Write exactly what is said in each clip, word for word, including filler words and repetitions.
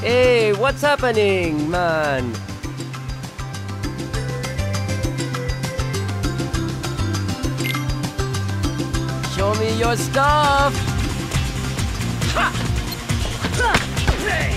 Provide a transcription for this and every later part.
Hey, what's happening, man? Show me your stuff. Ha! Ha! Hey!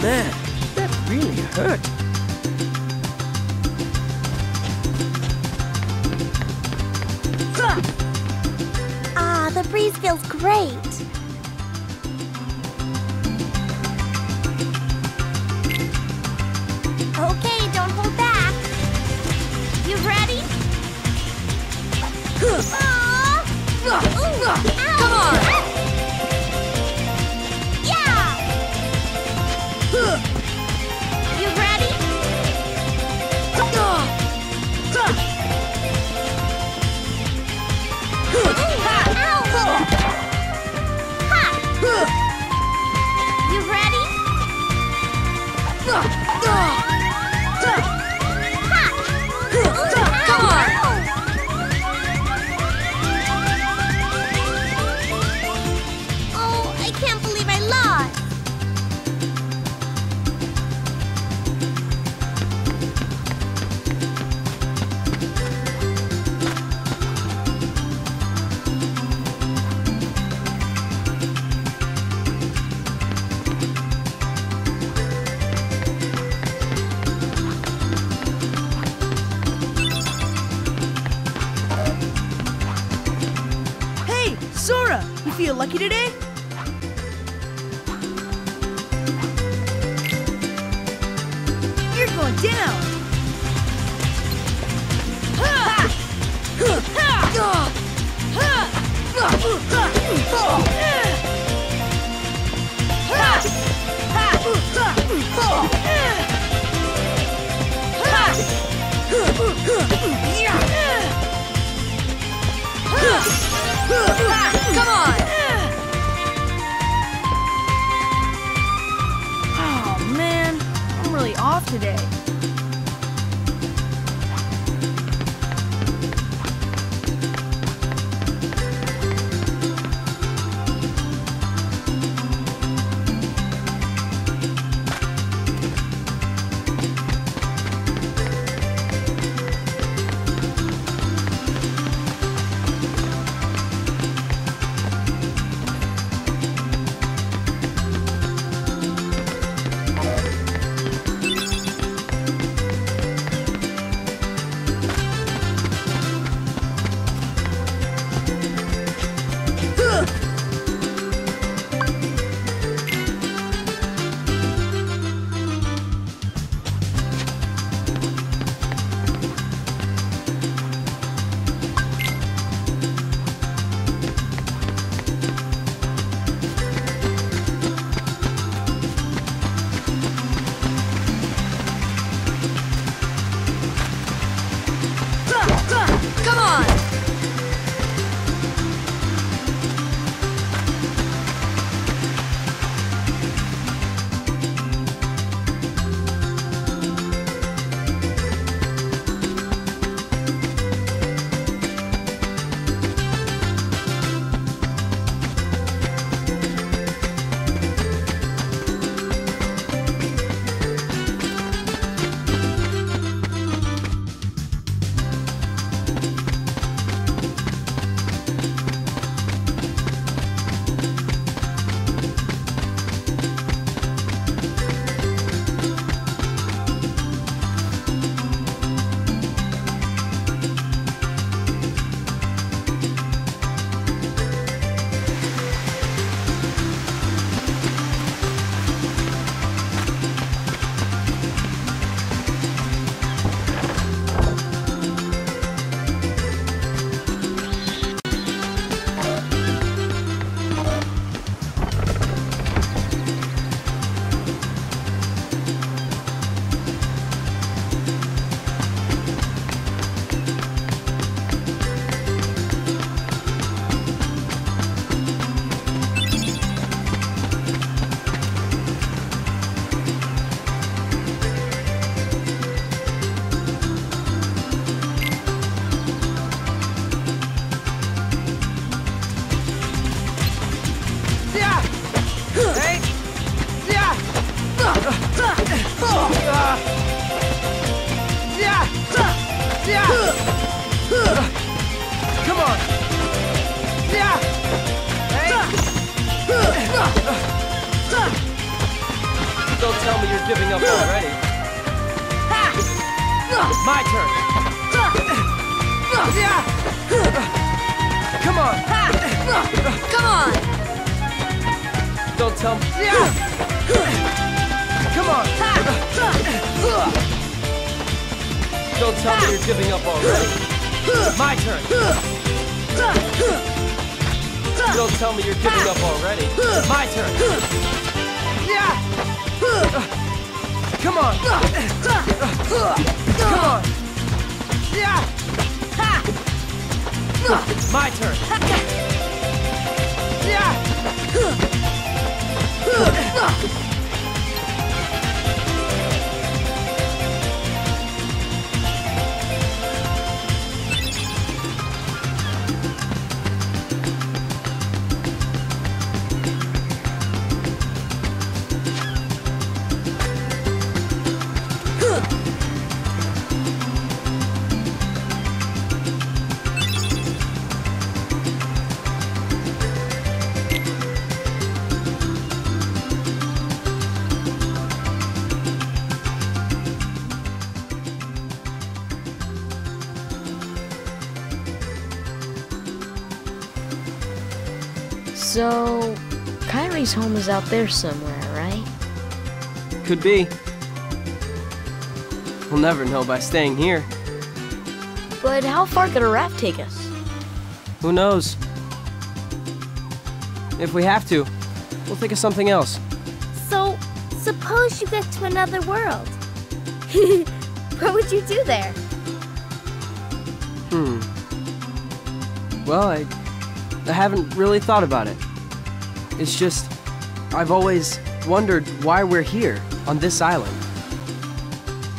Man, that really hurt. Ah, the breeze feels great. Okay, don't hold back. You ready? Come on! Sora, you feel lucky today? You're going down! Come on! Oh, man. I'm really off today. giving up already. My turn. Come on. Come on. Don't tell me. Come on. Don't tell me you're giving up already. My turn. Don't tell me you're giving up already. My turn. Come on! Come on! My turn! So, Kairi's home is out there somewhere, right? Could be. We'll never know by staying here. But how far could a raft take us? Who knows? If we have to, we'll think of something else. So, suppose you get to another world. What would you do there? Hmm. Well, I... I haven't really thought about it. It's just, I've always wondered why we're here, on this island.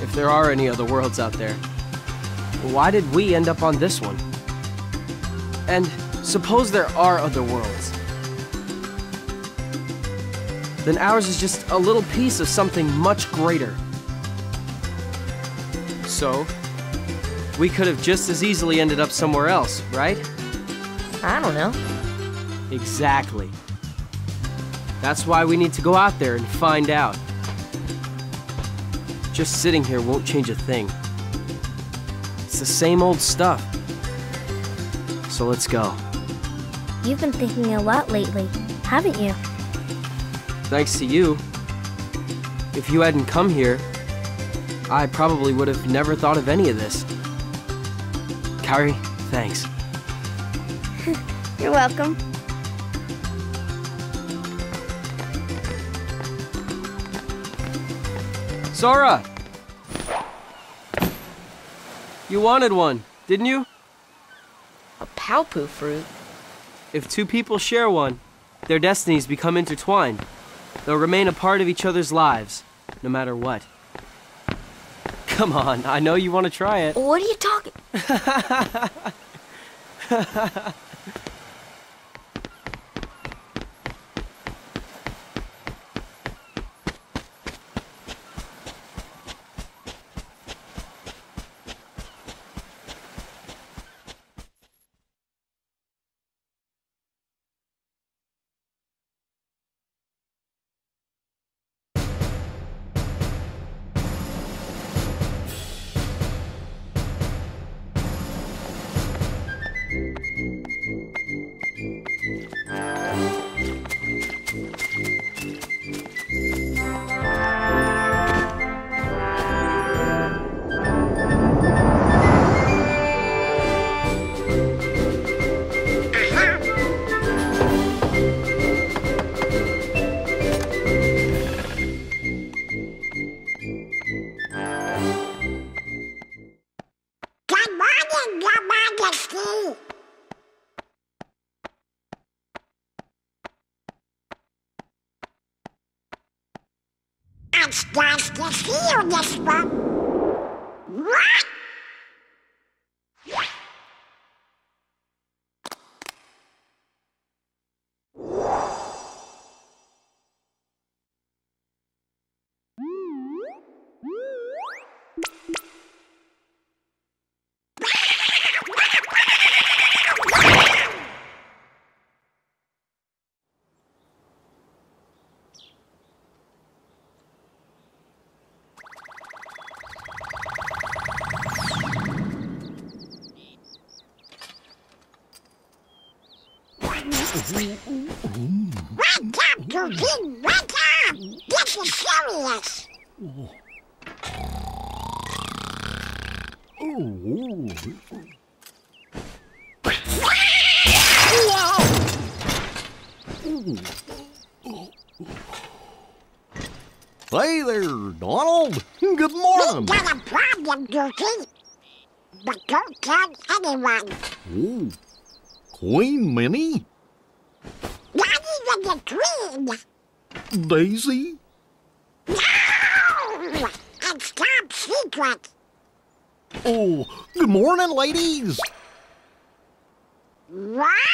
If there are any other worlds out there, why did we end up on this one? And suppose there are other worlds, then ours is just a little piece of something much greater. So, we could have just as easily ended up somewhere else, right? I don't know. Exactly. That's why we need to go out there and find out. Just sitting here won't change a thing. It's the same old stuff. So let's go. You've been thinking a lot lately, haven't you? Thanks to you. If you hadn't come here, I probably would have never thought of any of this. Kairi, thanks. You're welcome. Sora! You wanted one, didn't you? A paopu fruit? If two people share one, their destinies become intertwined. They'll remain a part of each other's lives, no matter what. Come on, I know you want to try it. What are you talking? It's nice to see you, Mister What? Wake up, Gookie! Wake up! This is serious! Hey there, Donald! Good morning! We got a problem, Gookie! But don't tell anyone! Ooh. Queen Minnie? Not even the Queen! Daisy? No! It's top secret! Oh, good morning, ladies! What?